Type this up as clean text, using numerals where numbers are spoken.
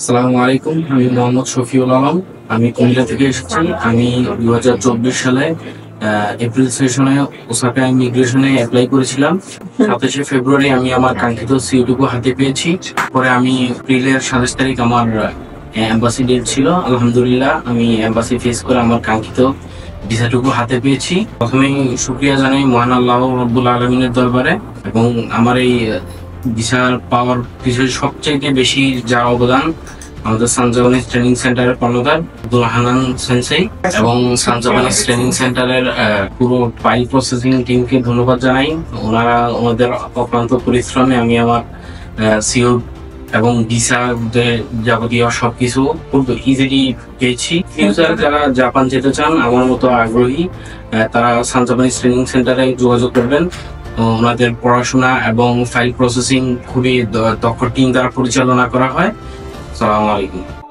আসসালামু আলাইকুম, আমি মোহাম্মদ শফিউল আলম, আমি কুমিল্লা থেকে এসেছি। আমি 2024 সালে এপ্রিল সেশনে ওসাকা ইমিগ্রেশনে অ্যাপ্লাই করেছিলাম। 27 ফেব্রুয়ারি আমি আমার কাঙ্ক্ষিত সিইউটুকু হাতে পেয়েছি। পরে আমি এপ্রিলের 27 তারিখ আমার অ্যাম্বাসি ডেট ছিল। আলহামদুলিল্লাহ আমি অ্যাম্বাসি ফেস করে আমার কাঙ্ক্ষিত ভিসাটুকু হাতে পেয়েছি। প্রথমেই শুক্রিয়া জানাই মহান আল্লাহ রাব্বুল আলামিনের দরবারে, এবং আমার এই ভিসা পাওয়ার পিছনে সবচেয়ে বেশি যা অবদান আমাদের সান জাপানিজ ট্রেনিং সেন্টারের কর্ণধার আব্দুল হানান সেনসেই এবং সান জাপানিজ ট্রেনিং সেন্টারের পুরো ফাইল প্রসেসিং টিমকে ধন্যবাদ জানাই। ওনারা ওনাদের অক্লান্ত পরিশ্রমে আমি আমার সিও এবং ভিসা যাবতীয় সবকিছু খুব ইজিলি পেয়েছি। ফিউচারে যারা জাপান যেতে চান, আমার মতো আগ্রহী, তারা সান জাপানিজ ট্রেনিং সেন্টারে যোগাযোগ করবেন। ওনাদের পড়াশোনা এবং ফাইল প্রসেসিং খুবই দক্ষ টিম দ্বারা পরিচালনা করা হয়। আসসালামু আলাইকুম।